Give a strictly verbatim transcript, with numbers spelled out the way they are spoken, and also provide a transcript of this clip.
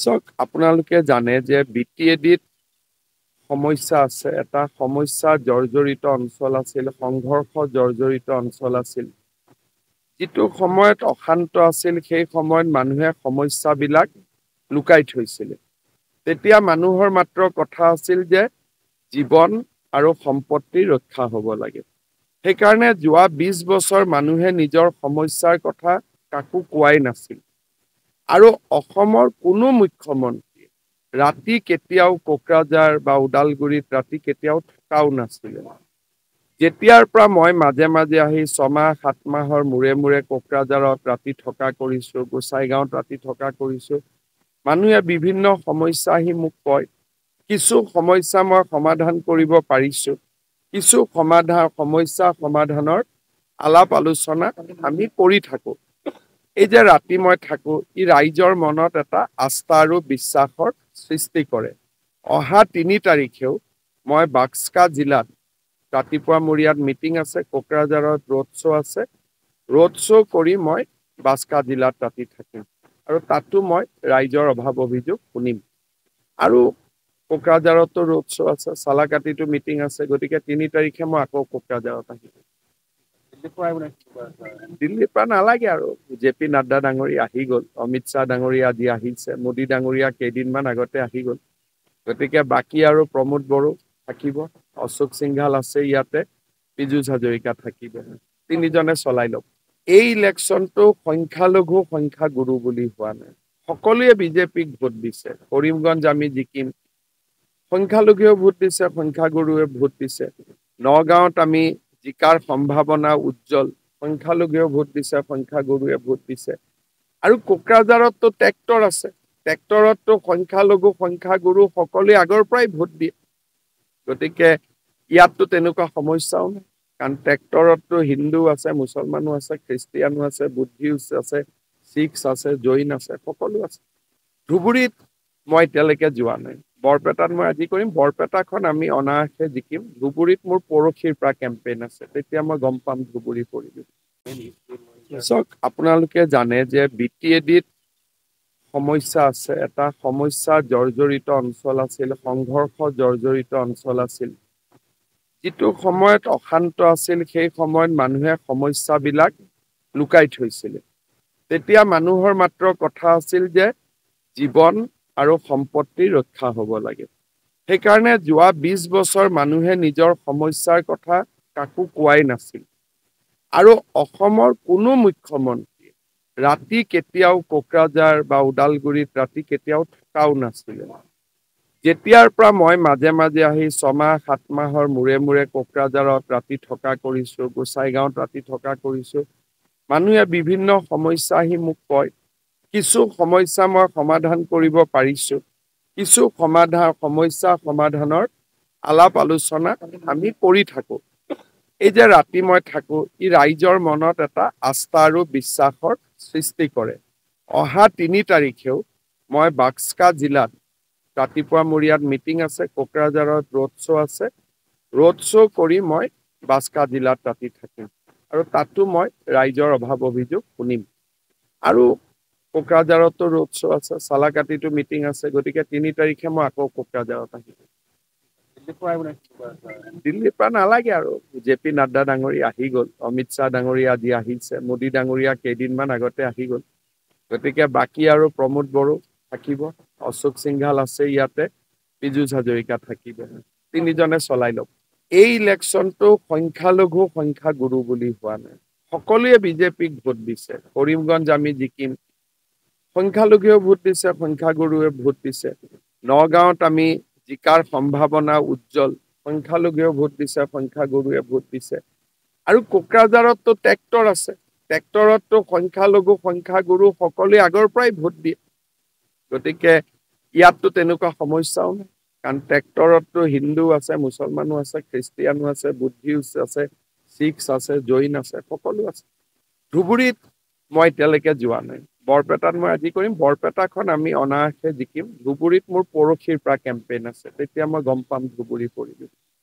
চাওক আপোনালোকে জানে যে বিটিএডিত সমস্যা আছে, এটা সমস্যা জর্জরিত অঞ্চল আছিল, সংঘর্ষ জর্জরিত অঞ্চল আছিল, যেটো সময়ত অশান্ত আছিল। সেই সময়ত মানুহে সমস্যাবিলাক লুকাই থৈছিল। তেতিয়া মানুহৰ মাত্ৰ কথা আছিল যে জীবন আৰু সম্পত্তি ৰক্ষা হ'ব লাগে। সেই কাৰণে যোৱা বিশ বছৰ মানুহে নিজৰ সমস্যাৰ কথা কাকো কোৱাই নাছিল। आरो अखमर कोनो मुख्यमंत्री राति केतियाओ कोकराझार बा उदालगुरित राति केतियाओ थकाओ नासिले। जेतियार प्रा मैं माजे माजे आहि छमाह सात माहर मुरे मुरे कोकराझारत राति थका करिसो, गोसाईगाँवत राति थका करिसो। मानुहे विभिन्न समस्या आहि मुक कय किछु समस्या मैं समाधान करिब पारिसो, किछु समाधान समस्या समाधानर आलाप आलोचना आमि करि थाको। ये राति मैं थको इ राइजर मनत एटा आस्था और विश्वासर सृष्टि करे। अहा तीन तारिखेओ मैं बाक्सा जिलात रातिपुआ मुरियात मिटिंग आसे, कोकराझारत रोड शो आसे। रोड शो करी मैं बाक्सा जिलात राति थाकिम और तातो मैं राइजर अभाव अभियोग शुनिम। और कोकराझारतो रोड शो आसे, सालाकाटितो मिटिंग आसे। गतिके तीन तारिखे मैं आको कोकराझारत आहिम। दिल्ली पर नालागे और जेपी नड्डा डांगरी आहि गल, अमित शाह डांगरी आज आहिसे, मोदी डांगरिया केदिनमान आगते आहि गल। गतिके बाकी और प्रमोद बड़ो थाकिब, अशोक सिंघाल आछे, इयाते पीयूष हाजरिका थाकिब। तीनिजने चलाई लग। এই ইলেকশনটো সংখ্যালঘু সংখ্যাগুৰু বুলি হোৱা নাই, সকলোৱে বিজেপিক ভোট দিছে। কৰিমগঞ্জ আমি জিকিম, সংখ্যালঘুৱে ভোট দিছে, সংখ্যাগুৰুৱে ভোট দিছে। নগাঁৱত আমি जिकार सम्भावना उज्जवल, संख्यालघुए भोट दिसे, संख्यागुरुए भोट दिसे। और कोकराझारत तो ट्रेक्टर आसे, ट्रेक्टरत तो संख्यालघु संख्यागुरु सकले आगर प्राय भोट दिए। गतिके इयातो तेनुका समस्याओ नाइ, कारण ट्रेक्टरत तो हिंदू आसे, मुसलमानो आसे, ख्रिस्टियानो आसे, बुद्धिस्ट आसे, सिख आसे, जैन आसे, सकलो आसे। धुबुरीत मैं एतियालेके जोवा नाइ, बरपेटात मैं आज करीम, बरपेटाखन आमी अनायासे जिकिम। धुबुरीत मोर परखिर प्रा कैम्पेन आसे, तेतिया मैं गम पाम धुबुरी करिम। चाওক आपनालोके जाने जे बिटिएडित समस्या आसे, एटा समस्या जर्जरित अञ्चल आसिल, संघर्ष जर्जरित अञ्चल आसिल, जितो समयत अशान्त आसिल। सेइ समयत मानुहे समस्याबिलाक लुकाइ थैसिल। तेतिया मानुहर मात्र कथा आसिल जे जीवन और सम्पत्ति रक्षा हब लगे। सेकारणे जोआ बीस बछर मानुहे निजर समस्यार कथा काको कोवाई नासिल। आरो अखमर कोनो मुख्यमंत्री राति केतियाओ कोकराझार बा उदालगुरित राति केतियाओ थकाओ नासिले। जेतियार प्रा मैं माजे माजे आहि छमाह सात माहर मुरे मुरे कोकराझारत राति थका करिसो, गोसाईगाँवत राति थका करिसो। मानुहे विभिन्न समस्या आहि मुक कय किछु समस्या मैं समाधान करिब पारिसो, किछु समाधान समस्या समाधानर आलाप आलोचना आमि करि थाको। ए जे राति मैं थको इ राइजर मनत एटा आस्था और विश्वासर सृष्टि करे। अहा तीन तारिखेओ मैं बाक्सा जिलात रातिपुआ मुरियात मिटिंग आसे, कोकराझारत रोड शो आसे। रोड शो करी मैं बाक्सा जिलात राति थाकिम और तातो मैं राइजर अभाव अभियोग शुनिम। और कोकराझारत तो रोड शो आसे, सालाकाटितो मिटिंग आसे। गतिके तीन तारिखे मैं आको कोकराझारत आहिम। दिल्ली पर नालागे और जेपी नड्डा डांगरी आहि गल, अमित शाह डांगरी आज आहिसे, मोदी डांगरिया केदिनमान आगते आहि गल। गतिके बाकी और प्रमोद बड़ो थाकिब, अशोक सिंघाल आछे, इयाते पीयूष हाजरिका थाकिब। तीनिजने चलाई लग। এই ইলেকশনটো সংখ্যালঘু সংখ্যাগুৰু বুলি হোৱা নাই, সকলোৱে বিজেপিক ভোট দিছে। কৰিমগঞ্জ আমি জিকিম, संख्यालघुए भोट दिसे, संख्यागुरुए भोट दिसे। नगाँवत आमी जिकार सम्भावना उज्जवल, संख्यालघुए भोट दिसे, संख्यागुरुए भोट दिसे। और कोकराझारत तो ट्रेक्टर आसे, ट्रेक्टरत तो संख्यालघु संख्यागुरु सकले आगर प्राय भोट दिए। गतिके इयातो तेनुका समस्याओ नाइ, कारण ट्रेक्टरत तो हिंदू आसे, मुसलमानो आसे, ख्रिस्टियानो आसे, बुद्धिस्ट आसे, सिख आसे, जैन आसे, सकलो आसे। धुबुरीत मैं एतियालेके जोवा नाइ, बरपेटात मैं आज करीम, बरपेटाखन आमी अनायासे जिकिम। धुबुरीत मोर परखिर प्रा कैम्पेन आसे, तेतिया मैं गम पाम धुबुरी करिम।